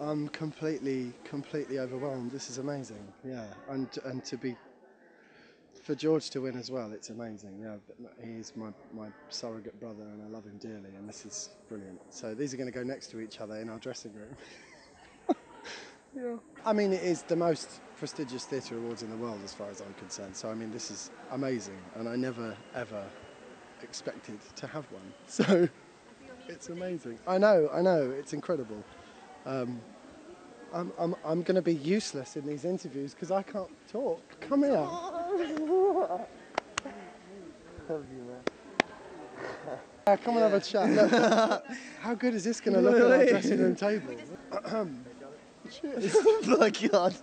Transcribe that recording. I'm completely overwhelmed. This is amazing. Yeah, and to be, for George to win as well, it's amazing. Yeah, he's my surrogate brother, and I love him dearly. And this is brilliant. So these are going to go next to each other in our dressing room. Yeah. I mean, it is the most prestigious theatre awards in the world, as far as I'm concerned. So I mean, this is amazing, and I never ever expected to have one. So it's amazing. I know, it's incredible. I'm going to be useless in these interviews because I can't talk. Come here. Love you, man. Come and have a chat. Look, how good is this going to look at our dressing room table? Cheers. Oh my God.